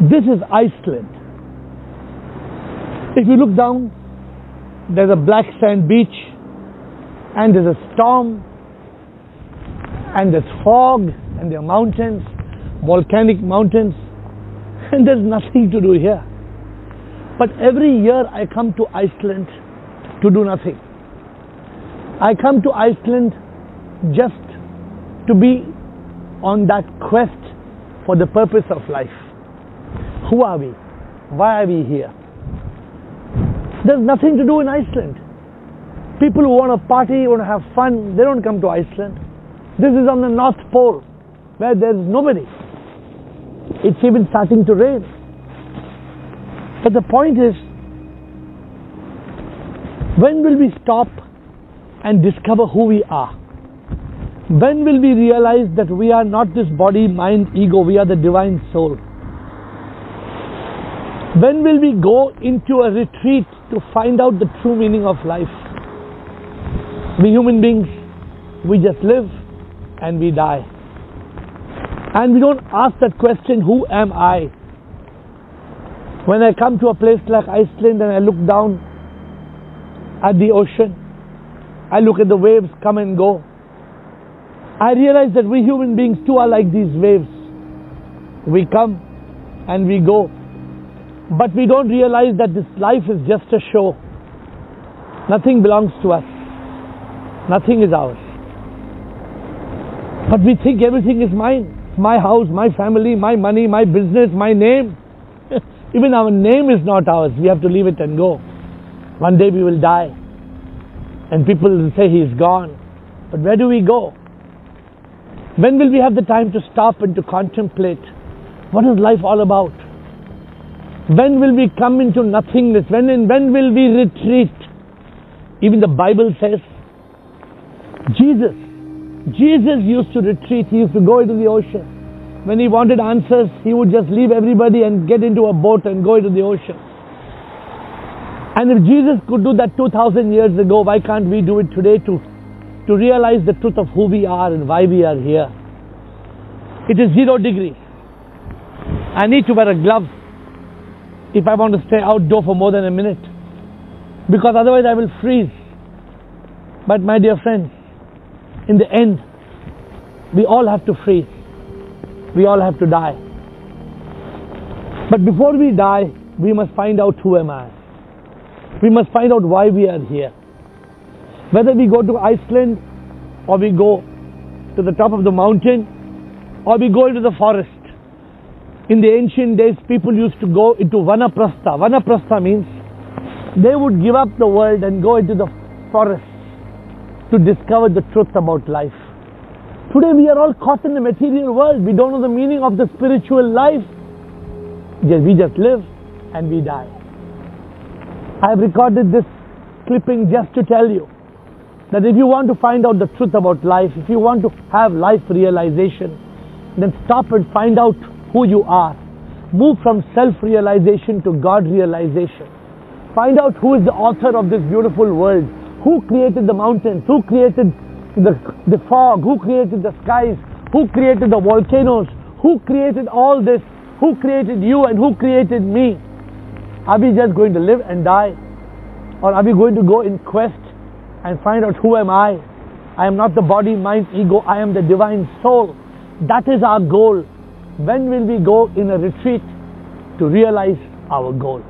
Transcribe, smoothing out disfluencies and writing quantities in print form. This is Iceland. If you look down, there's a black sand beach, and there's a storm, and there's fog, and there are mountains, volcanic mountains, and there's nothing to do here. But every year I come to Iceland to do nothing. I come to Iceland just to be on that quest for the purpose of life. Who are we? Why are we here? There's nothing to do in Iceland. People who want to party, want to have fun, they don't come to Iceland. This is on the North Pole, where there's nobody. It's even starting to rain. But the point is, when will we stop and discover who we are? When will we realize that we are not this body, mind, ego, we are the divine soul? When will we go into a retreat to find out the true meaning of life? We human beings, we just live and we die. And we don't ask that question, who am I? When I come to a place like Iceland and I look down at the ocean, I look at the waves come and go, I realize that we human beings too are like these waves. We come and we go, but we don't realize that this life is just a show. Nothing belongs to us. Nothing is ours. But we think everything is mine. My house, my family, my money, my business, my name. Even our name is not ours. We have to leave it and go. One day we will die. And people will say he is gone. But where do we go? When will we have the time to stop and to contemplate? What is life all about? When will we come into nothingness? When will we retreat? Even the Bible says, Jesus used to retreat. He used to go into the ocean. When he wanted answers, he would just leave everybody and get into a boat and go into the ocean. And if Jesus could do that 2,000 years ago, why can't we do it today to realize the truth of who we are and why we are here? It is 0 degrees. I need to wear a glove if I want to stay outdoor for more than a minute, because otherwise I will freeze. But my dear friends, in the end, we all have to freeze. We all have to die. But before we die, we must find out who am I. We must find out why we are here. Whether we go to Iceland, or we go to the top of the mountain, or we go into the forest. In the ancient days, people used to go into Vanaprastha. Vanaprastha means they would give up the world and go into the forest to discover the truth about life. Today we are all caught in the material world. We don't know the meaning of the spiritual life. We just live and we die. I have recorded this clipping just to tell you that if you want to find out the truth about life, if you want to have life realization, then stop and find out who you are. Move from self-realization to God-realization. Find out who is the author of this beautiful world. Who created the mountains? Who created the fog? Who created the skies? Who created the volcanoes? Who created all this? Who created you and who created me? Are we just going to live and die? Or are we going to go in quest and find out who am I? I am not the body, mind, ego. I am the divine soul. That is our goal. When will we go in a retreat to realize our goal?